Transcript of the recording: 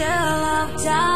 angel of darkness.